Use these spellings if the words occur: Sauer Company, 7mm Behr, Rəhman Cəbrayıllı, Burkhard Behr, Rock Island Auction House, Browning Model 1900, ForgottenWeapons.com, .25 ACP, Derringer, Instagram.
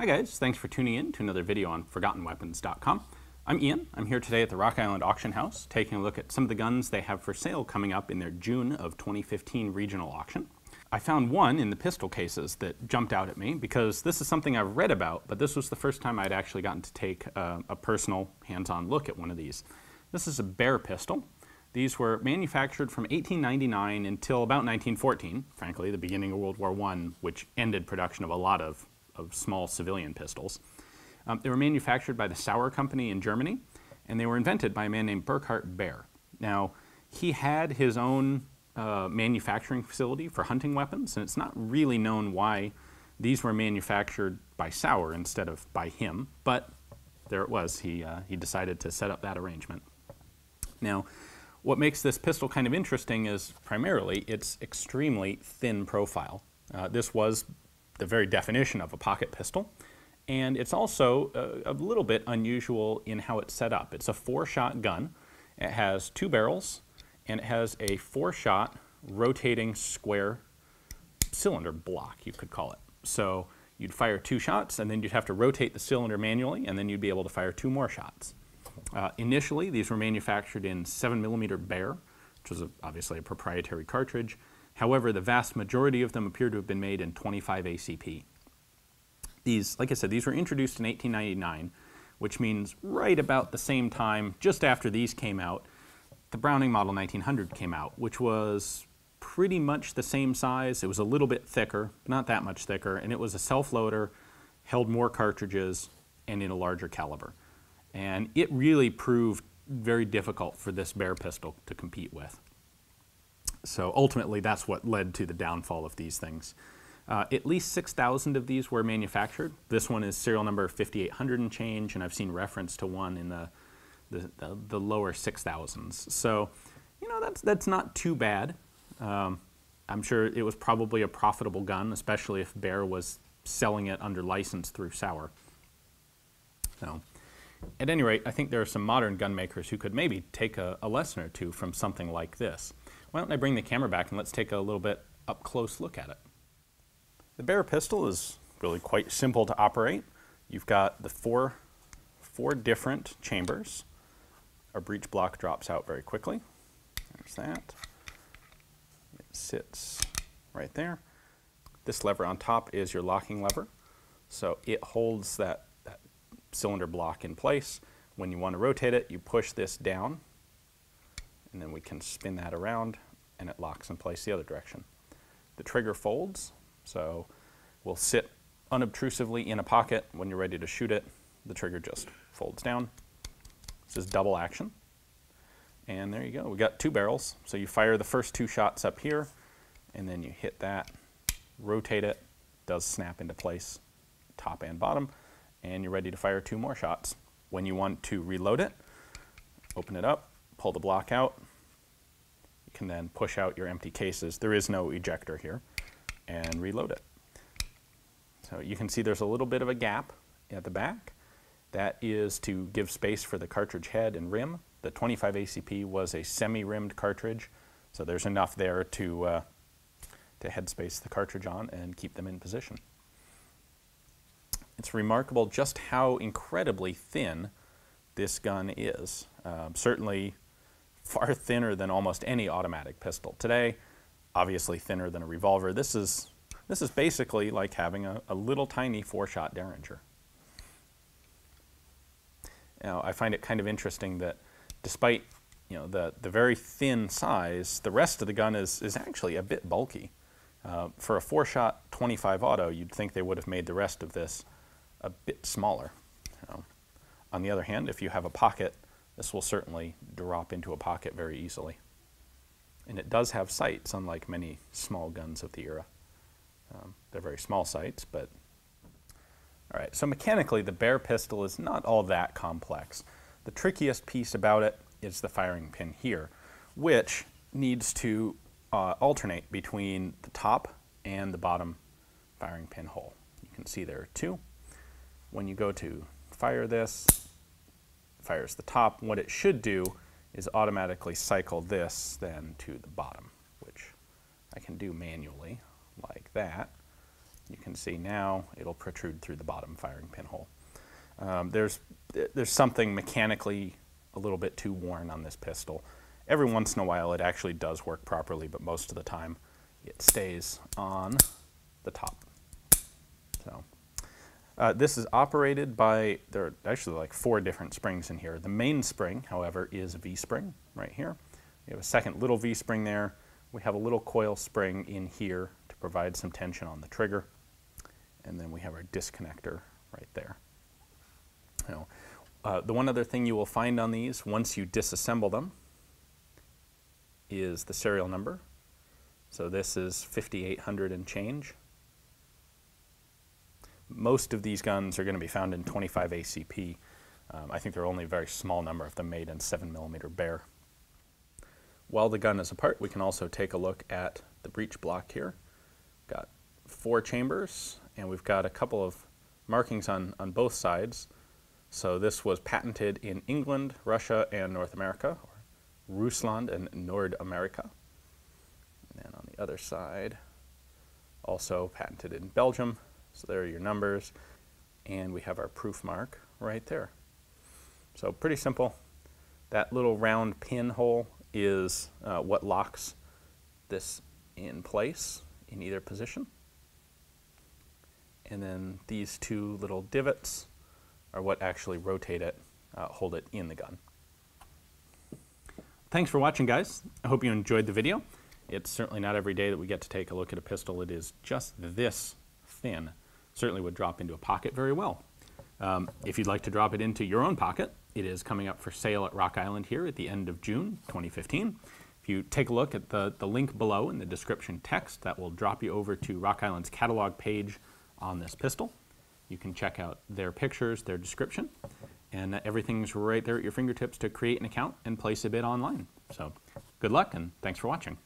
Hi guys, thanks for tuning in to another video on ForgottenWeapons.com. I'm Ian. I'm here today at the Rock Island Auction House taking a look at some of the guns they have for sale coming up in their June of 2015 regional auction. I found one in the pistol cases that jumped out at me because this is something I've read about, but this was the first time I'd actually gotten to take a personal hands-on look at one of these. This is a Behr pistol. These were manufactured from 1899 until about 1914, frankly, the beginning of World War I, which ended production of a lot of small civilian pistols. They were manufactured by the Sauer Company in Germany, and they were invented by a man named Burkhard Behr. Now, he had his own manufacturing facility for hunting weapons, and it's not really known why these were manufactured by Sauer instead of by him, but there it was. He decided to set up that arrangement. Now, what makes this pistol kind of interesting is primarily its extremely thin profile. This was the very definition of a pocket pistol, and it's also a little bit unusual in how it's set up. It's a 4-shot gun. It has 2 barrels, and it has a 4-shot rotating square cylinder block, you could call it. So you'd fire 2 shots, and then you'd have to rotate the cylinder manually, and then you'd be able to fire 2 more shots. Initially, these were manufactured in 7mm Behr, which was obviously a proprietary cartridge. However, the vast majority of them appear to have been made in .25 ACP. These, like I said, these were introduced in 1899, which means right about the same time, just after these came out, the Browning Model 1900 came out, which was pretty much the same size. It was a little bit thicker, but not that much thicker, and it was a self-loader, held more cartridges, and in a larger caliber. And it really proved very difficult for this Behr pistol to compete with. So ultimately, that's what led to the downfall of these things. At least 6,000 of these were manufactured. This one is serial number 5800 and change, and I've seen reference to one in the lower 6,000s. So, you know, that's not too bad. I'm sure it was probably a profitable gun, especially if Behr was selling it under license through Sauer. So, at any rate, I think there are some modern gun makers who could maybe take a lesson or two from something like this. Why don't I bring the camera back and let's take a little bit up close look at it. The Behr pistol is really quite simple to operate. You've got the four different chambers. Our breech block drops out very quickly. There's that. It sits right there. This lever on top is your locking lever. So it holds that cylinder block in place. When you want to rotate it, you push this down, and then we can spin that around, and it locks in place the other direction. The trigger folds, so we'll sit unobtrusively in a pocket. When you're ready to shoot it, the trigger just folds down. This is double action. And there you go. We've got 2 barrels. So you fire the first 2 shots up here, and then you hit that, rotate it, does snap into place, top and bottom, and you're ready to fire 2 more shots. When you want to reload it, open it up, pull the block out, you can then push out your empty cases. There is no ejector here, and reload it. So you can see there's a little bit of a gap at the back. That is to give space for the cartridge head and rim. The .25 ACP was a semi-rimmed cartridge, so there's enough there to headspace the cartridge on and keep them in position. It's remarkable just how incredibly thin this gun is. Certainly far thinner than almost any automatic pistol today, obviously thinner than a revolver. This is basically like having a little tiny 4-shot Derringer. Now, I find it kind of interesting that despite, you know, the very thin size, the rest of the gun is actually a bit bulky. For a 4-shot .25 auto, you'd think they would have made the rest of this a bit smaller. You know. On the other hand, if you have a pocket, this will certainly drop into a pocket very easily. And it does have sights, unlike many small guns of the era. They're very small sights, but... All right, so mechanically, the Behr pistol is not all that complex. The trickiest piece about it is the firing pin here, which needs to alternate between the top and the bottom firing pin hole. You can see there are 2. When you go to fire this, fires the top. What it should do is automatically cycle this then to the bottom, which I can do manually like that. You can see now it'll protrude through the bottom firing pinhole. There's something mechanically a little bit too worn on this pistol. Every once in a while it actually does work properly, but most of the time it stays on the top. So this is operated by, there are actually like 4 different springs in here. The main spring, however, is a V-spring right here. We have a second little V-spring there. We have a little coil spring in here to provide some tension on the trigger. And then we have our disconnector right there. Now, the one other thing you will find on these once you disassemble them is the serial number. So this is 5800 and change. Most of these guns are going to be found in .25 ACP. I think there are only a very small number of them made in 7mm Behr. While the gun is apart, we can also take a look at the breech block here. Got 4 chambers, and we've got a couple of markings on both sides. So this was patented in England, Russia, and North America, or Rusland and Nord America. And then on the other side, also patented in Belgium. So there are your numbers, and we have our proof mark right there. So pretty simple. That little round pinhole is what locks this in place in either position. And then these 2 little divots are what actually rotate it, hold it in the gun. Thanks for watching, guys. I hope you enjoyed the video. It's certainly not every day that we get to take a look at a pistol. It is just this thin. Certainly would drop into a pocket very well. If you'd like to drop it into your own pocket, it is coming up for sale at Rock Island here at the end of June 2015. If you take a look at the link below in the description text, that will drop you over to Rock Island's catalog page on this pistol. You can check out their pictures, their description, and everything's right there at your fingertips to create an account and place a bid online. So good luck, and thanks for watching.